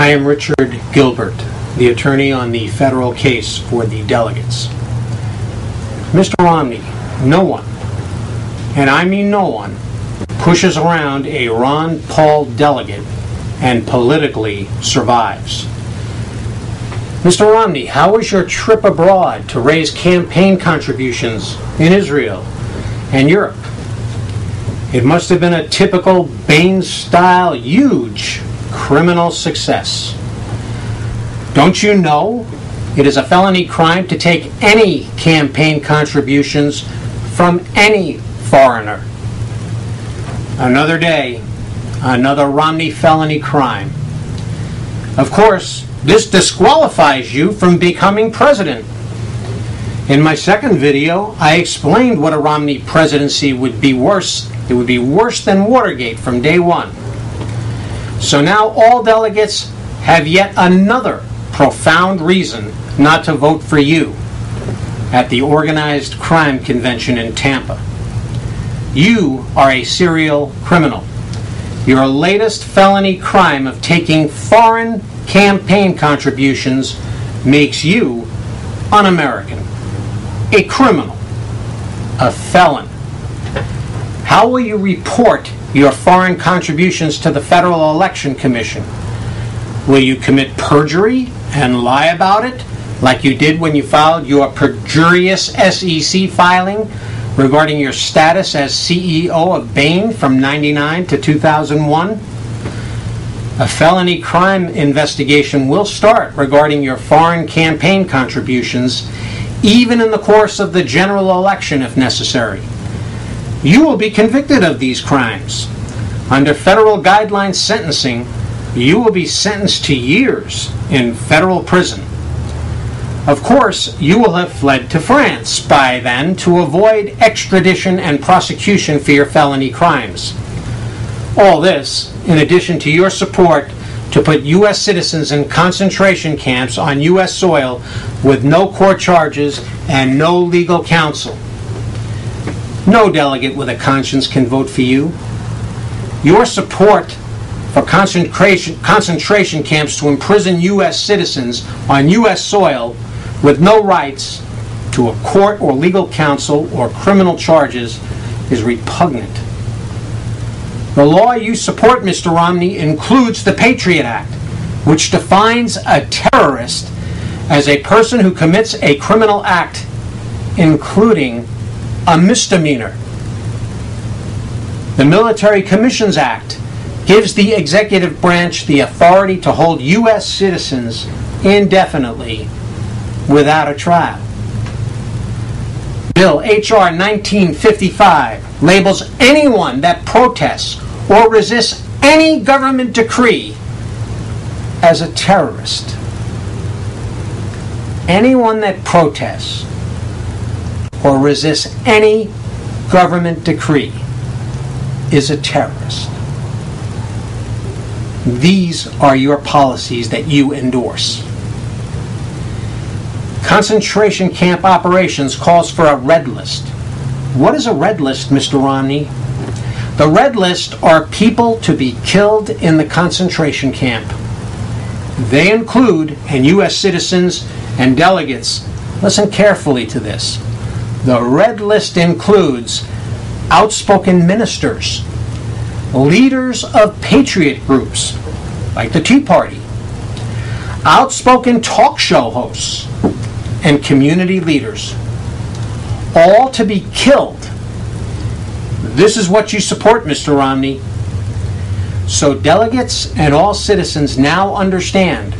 I am Richard Gilbert, the attorney on the federal case for the delegates. Mr. Romney, no one, and I mean no one, pushes around a Ron Paul delegate and politically survives. Mr. Romney, how was your trip abroad to raise campaign contributions in Israel and Europe? It must have been a typical Bain-style huge criminal success. Don't you know it is a felony crime to take any campaign contributions from any foreigner? Another day, another Romney felony crime. Of course, this disqualifies you from becoming president. In my second video, I explained what a Romney presidency would be worse. It would be worse than Watergate from day one. So now all delegates have yet another profound reason not to vote for you at the Organized Crime Convention in Tampa. You are a serial criminal. Your latest felony crime of taking foreign campaign contributions makes you un-American, a criminal, a felon. How will you report your foreign contributions to the Federal Election Commission? Will you commit perjury and lie about it, like you did when you filed your perjurious SEC filing regarding your status as CEO of Bain from 1999 to 2001? A felony crime investigation will start regarding your foreign campaign contributions, even in the course of the general election if necessary. You will be convicted of these crimes. Under federal guideline sentencing, you will be sentenced to years in federal prison. Of course, you will have fled to France by then to avoid extradition and prosecution for your felony crimes. All this, in addition to your support to put U.S. citizens in concentration camps on U.S. soil with no court charges and no legal counsel. No delegate with a conscience can vote for you. Your support for concentration camps to imprison U.S. citizens on U.S. soil with no rights to a court or legal counsel or criminal charges is repugnant. The law you support, Mr. Romney, includes the Patriot Act, which defines a terrorist as a person who commits a criminal act, including a misdemeanor. The Military Commissions Act gives the executive branch the authority to hold U.S. citizens indefinitely without a trial. Bill H.R. 1955 labels anyone that protests or resists any government decree as a terrorist. Anyone that protests or resists any government decree is a terrorist. These are your policies that you endorse. Concentration camp operations calls for a red list. What is a red list, Mr. Romney? The red list are people to be killed in the concentration camp. They include, and U.S. citizens and delegates, listen carefully to this. The red list includes outspoken ministers, leaders of patriot groups, like the Tea Party, outspoken talk show hosts, and community leaders, all to be killed. This is what you support, Mr. Romney. So delegates and all citizens now understand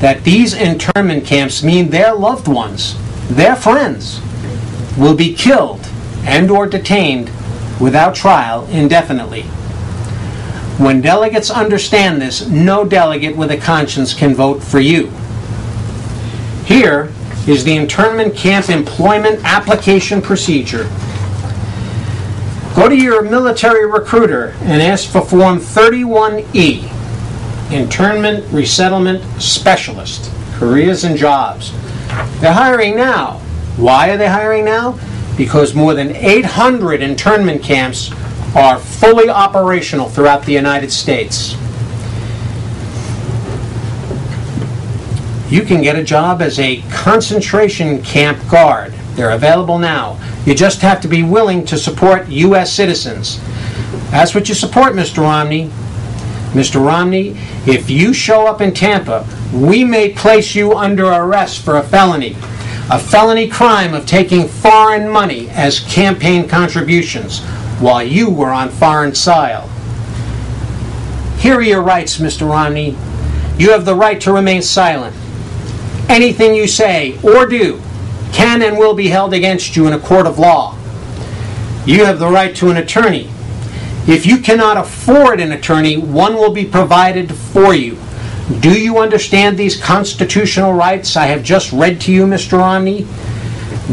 that these internment camps mean their loved ones, their friends, will be killed and or detained without trial indefinitely. When delegates understand this, no delegate with a conscience can vote for you. Here is the internment camp employment application procedure. Go to your military recruiter and ask for Form 31E, Internment Resettlement Specialist, Careers and Jobs. They're hiring now. Why are they hiring now? Because more than 800 internment camps are fully operational throughout the United States. You can get a job as a concentration camp guard. They're available now. You just have to be willing to support U.S. citizens. That's what you support, Mr. Romney. Mr. Romney, if you show up in Tampa, we may place you under arrest for a felony crime of taking foreign money as campaign contributions while you were on foreign soil. Here are your rights, Mr. Romney. You have the right to remain silent. Anything you say or do can and will be held against you in a court of law. You have the right to an attorney. If you cannot afford an attorney, one will be provided for you. Do you understand these constitutional rights I have just read to you, Mr. Romney?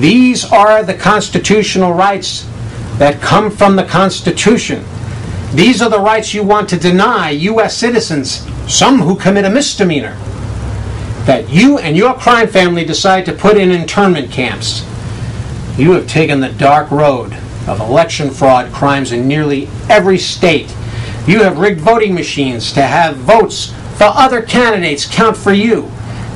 These are the constitutional rights that come from the Constitution. These are the rights you want to deny U.S. citizens, some who commit a misdemeanor, that you and your crime family decide to put in internment camps. You have taken the dark road of election fraud crimes in nearly every state. You have rigged voting machines to have votes for other candidates count for you.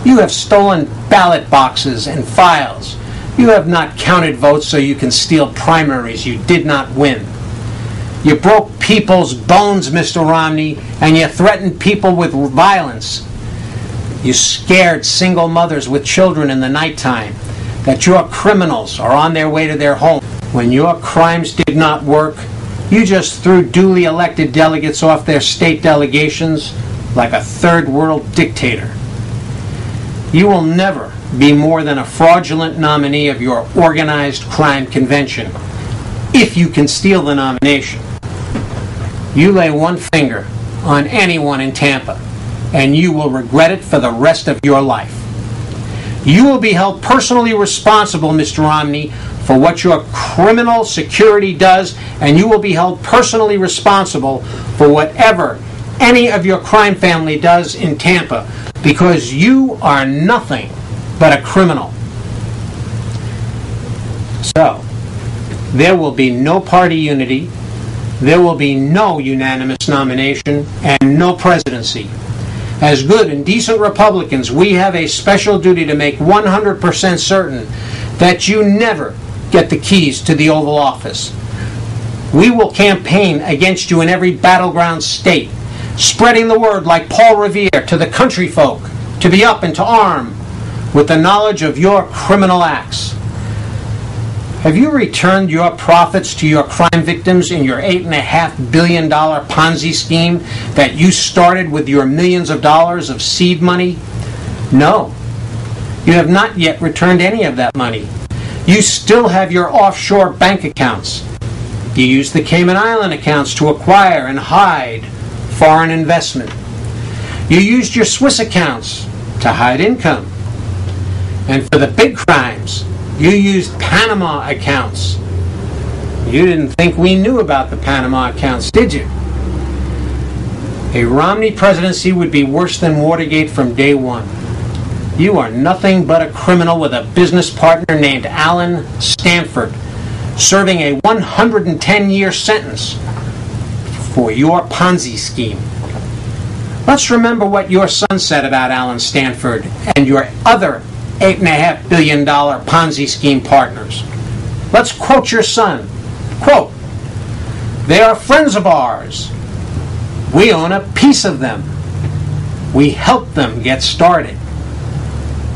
You have stolen ballot boxes and files. You have not counted votes so you can steal primaries you did not win. You broke people's bones, Mr. Romney, and you threatened people with violence. You scared single mothers with children in the nighttime that your criminals are on their way to their home. When your crimes did not work, you just threw duly elected delegates off their state delegations like a third world dictator. You will never be more than a fraudulent nominee of your Organized Crime Convention if you can steal the nomination. You lay one finger on anyone in Tampa, and you will regret it for the rest of your life. You will be held personally responsible, Mr. Romney, for what your criminal security does, and you will be held personally responsible for whatever any of your crime family does in Tampa, because you are nothing but a criminal. So, there will be no party unity, there will be no unanimous nomination, and no presidency. As good and decent Republicans, we have a special duty to make 100% certain that you never get the keys to the Oval Office. We will campaign against you in every battleground state, spreading the word like Paul Revere to the country folk to be up and to arm with the knowledge of your criminal acts. Have you returned your profits to your crime victims in your $8.5 billion Ponzi scheme that you started with your millions of dollars of seed money? No. You have not yet returned any of that money. You still have your offshore bank accounts. You used the Cayman Island accounts to acquire and hide foreign investment. You used your Swiss accounts to hide income. And for the big crimes, you used Panama accounts. You didn't think we knew about the Panama accounts, did you? A Romney presidency would be worse than Watergate from day one. You are nothing but a criminal with a business partner named Alan Stanford, serving a 110-year sentence for your Ponzi scheme. Let's remember what your son said about Alan Stanford and your other $8.5 billion Ponzi scheme partners. Let's quote your son. Quote, "They are friends of ours. We own a piece of them. We helped them get started."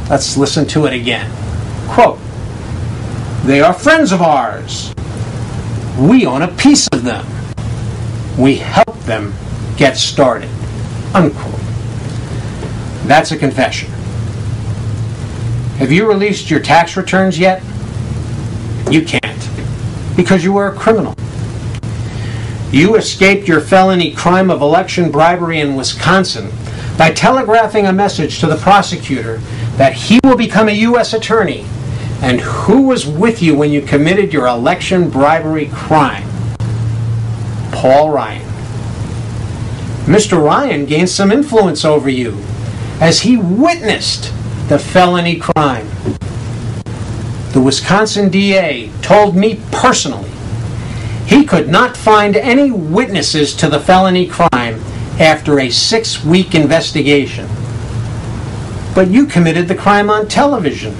Let's listen to it again. Quote, "They are friends of ours. We own a piece of them. We helped them get started." Unquote. That's a confession. Have you released your tax returns yet? You can't, because you were a criminal. You escaped your felony crime of election bribery in Wisconsin by telegraphing a message to the prosecutor that he will become a U.S. attorney. And who was with you when you committed your election bribery crime? Paul Ryan. Mr. Ryan gained some influence over you as he witnessed the felony crime. The Wisconsin DA told me personally he could not find any witnesses to the felony crime after a 6-week investigation. But you committed the crime on television.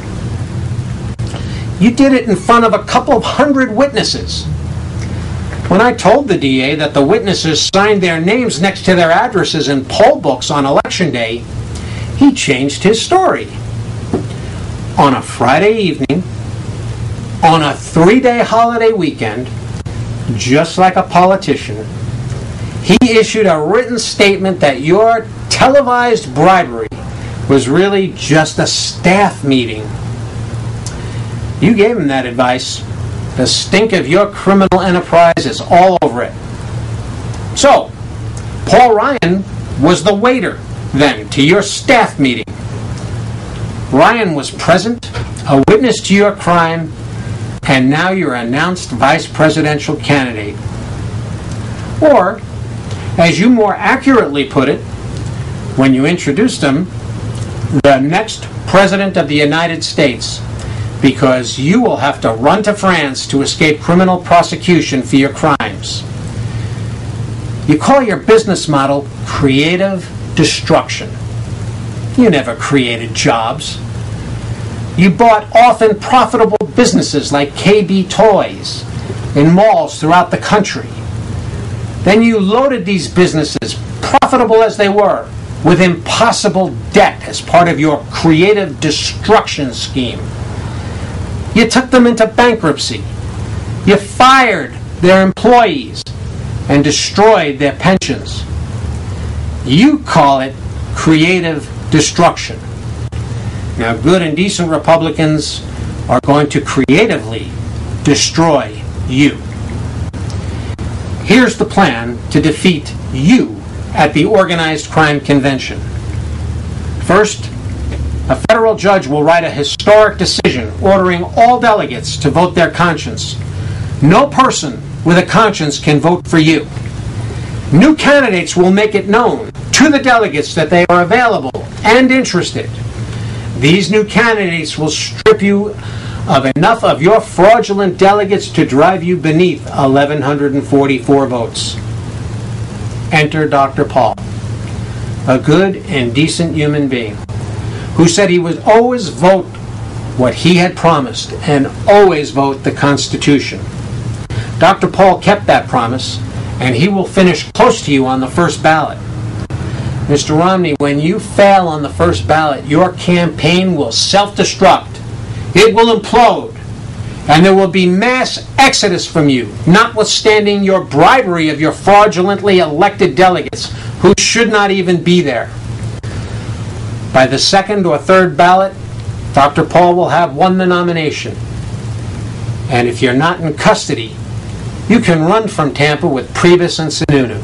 You did it in front of a couple of hundred witnesses. When I told the DA that the witnesses signed their names next to their addresses in poll books on election day, he changed his story. On a Friday evening, on a three-day holiday weekend, just like a politician, he issued a written statement that your televised bribery was really just a staff meeting. You gave him that advice. The stink of your criminal enterprise is all over it. So, Paul Ryan was the waiter, then, to your staff meeting. Ryan was present, a witness to your crime, and now you're an announced vice presidential candidate. Or, as you more accurately put it, when you introduced him, the next President of the United States, because you will have to run to France to escape criminal prosecution for your crimes. You call your business model creative destruction. You never created jobs. You bought often profitable businesses like KB Toys in malls throughout the country. Then you loaded these businesses, profitable as they were, with impossible debt as part of your creative destruction scheme. You took them into bankruptcy. You fired their employees and destroyed their pensions. You call it creative destruction. Now, good and decent Republicans are going to creatively destroy you. Here's the plan to defeat you at the Organized Crime Convention. First, a federal judge will write a historic decision ordering all delegates to vote their conscience. No person with a conscience can vote for you. New candidates will make it known to the delegates that they are available and interested. These new candidates will strip you of enough of your fraudulent delegates to drive you beneath 1,144 votes. Enter Dr. Paul, a good and decent human being, who said he would always vote what he had promised and always vote the Constitution. Dr. Paul kept that promise, and he will finish close to you on the first ballot. Mr. Romney, when you fail on the first ballot, your campaign will self-destruct. It will implode, and there will be mass exodus from you, notwithstanding your bribery of your fraudulently elected delegates who should not even be there. By the second or third ballot, Dr. Paul will have won the nomination. And if you're not in custody, you can run from Tampa with Priebus and Sununu.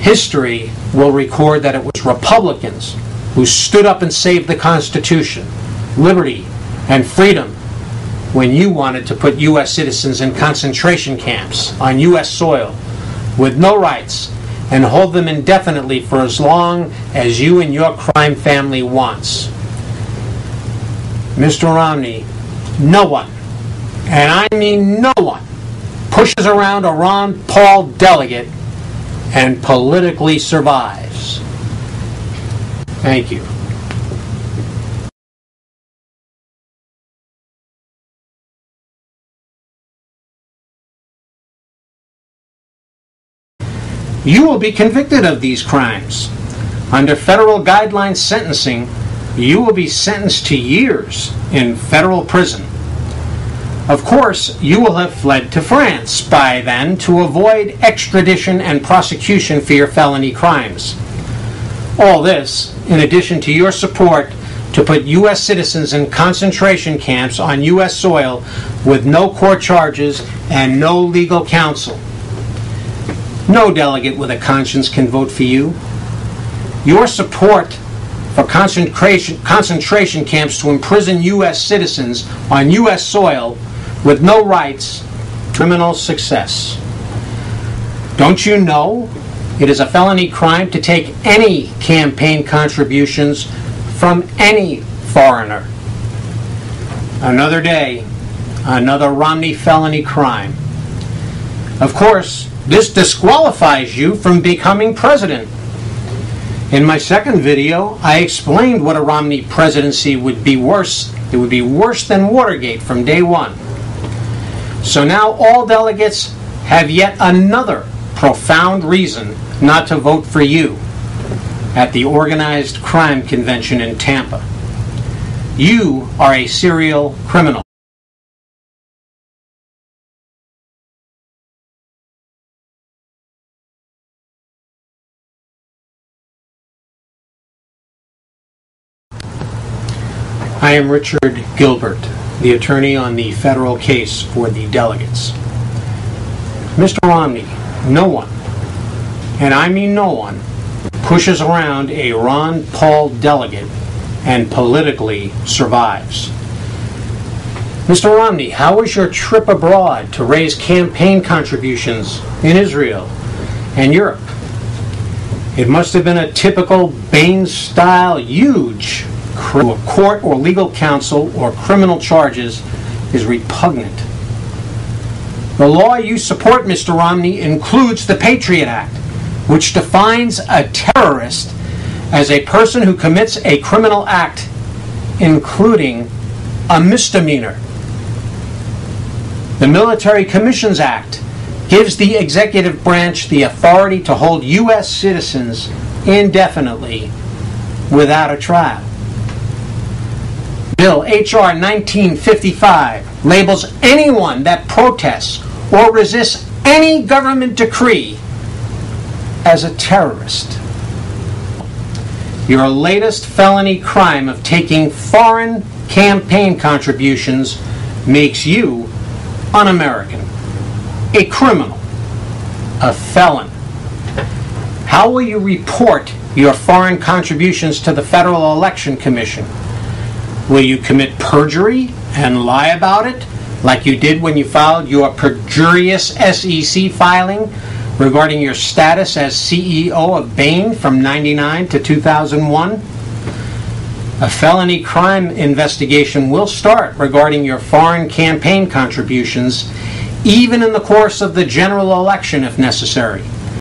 History will record that it was Republicans who stood up and saved the Constitution, liberty, and freedom when you wanted to put U.S. citizens in concentration camps on U.S. soil with no rights and hold them indefinitely for as long as you and your crime family wants. Mr. Romney, no one, and I mean no one, pushes around a Ron Paul delegate and politically survives. Thank you. You will be convicted of these crimes. Under federal guideline sentencing, you will be sentenced to years in federal prison. Of course, you will have fled to France by then to avoid extradition and prosecution for your felony crimes. All this, in addition to your support to put U.S. citizens in concentration camps on U.S. soil with no court charges and no legal counsel. No delegate with a conscience can vote for you. Your support for concentration camps to imprison U.S. citizens on U.S. soil with no rights, criminal success. Don't you know it is a felony crime to take any campaign contributions from any foreigner? Another day, another Romney felony crime. Of course, this disqualifies you from becoming president. In my second video, I explained what a Romney presidency would be worse. It would be worse than Watergate from day one. So now all delegates have yet another profound reason not to vote for you at the Organized Crime Convention in Tampa. You are a serial criminal. I am Richard Gilbert, the attorney on the federal case for the delegates. Mr. Romney, no one, and I mean no one, pushes around a Ron Paul delegate and politically survives. Mr. Romney, how was your trip abroad to raise campaign contributions in Israel and Europe? It must have been a typical Bain-style huge court or legal counsel or criminal charges is repugnant. The law you support, Mr. Romney, includes the Patriot Act, which defines a terrorist as a person who commits a criminal act, including a misdemeanor. The Military Commissions Act gives the executive branch the authority to hold U.S. citizens indefinitely without a trial. Bill H.R. 1955 labels anyone that protests or resists any government decree as a terrorist. Your latest felony crime of taking foreign campaign contributions makes you un-American, a criminal, a felon. How will you report your foreign contributions to the Federal Election Commission? Will you commit perjury and lie about it, like you did when you filed your perjurious SEC filing regarding your status as CEO of Bain from 1999 to 2001? A felony crime investigation will start regarding your foreign campaign contributions, even in the course of the general election if necessary.